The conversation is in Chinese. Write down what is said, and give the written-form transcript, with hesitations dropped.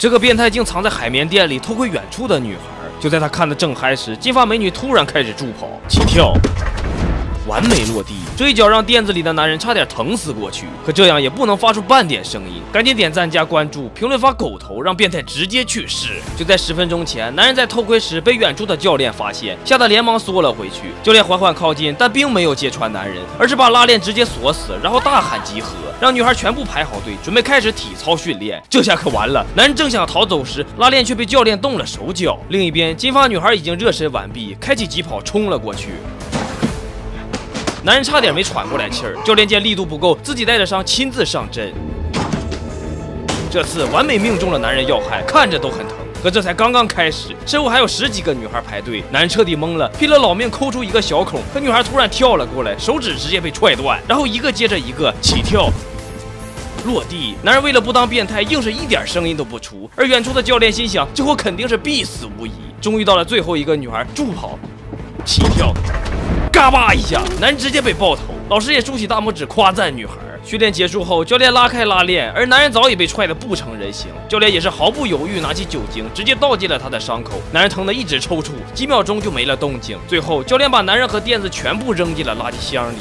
这个变态竟藏在海绵店里偷窥远处的女孩。就在他看得正嗨时，金发美女突然开始助跑起跳，完美落地，这一脚让店子里的男人差点疼死过去。可这样也不能发出半点声音，赶紧点赞加关注，评论发狗头，让变态直接去世。就在10分钟前，男人在偷窥时被远处的教练发现，吓得连忙缩了回去。教练缓缓靠近，但并没有揭穿男人，而是把拉链直接锁死，然后大喊集合，让女孩全部排好队，准备开始体操训练。这下可完了，男人正想逃走时，拉链却被教练动了手脚。另一边，金发女孩已经热身完毕，开启疾跑冲了过去。 男人差点没喘过来气儿，教练见力度不够，自己带着伤亲自上阵，这次完美命中了男人要害，看着都很疼。可这才刚刚开始，身后还有10几个女孩排队，男人彻底懵了，拼了老命抠出一个小孔，可女孩突然跳了过来，手指直接被踹断，然后一个接着一个起跳。 落地，男人为了不当变态，硬是一点声音都不出。而远处的教练心想，这货肯定是必死无疑。终于到了最后一个女孩，助跑、起跳，嘎巴一下，男人直接被爆头。老师也竖起大拇指夸赞女孩。训练结束后，教练拉开拉链，而男人早已被踹得不成人形。教练也是毫不犹豫拿起酒精，直接倒进了他的伤口。男人疼得一直抽搐，几秒钟就没了动静。最后，教练把男人和垫子全部扔进了垃圾箱里。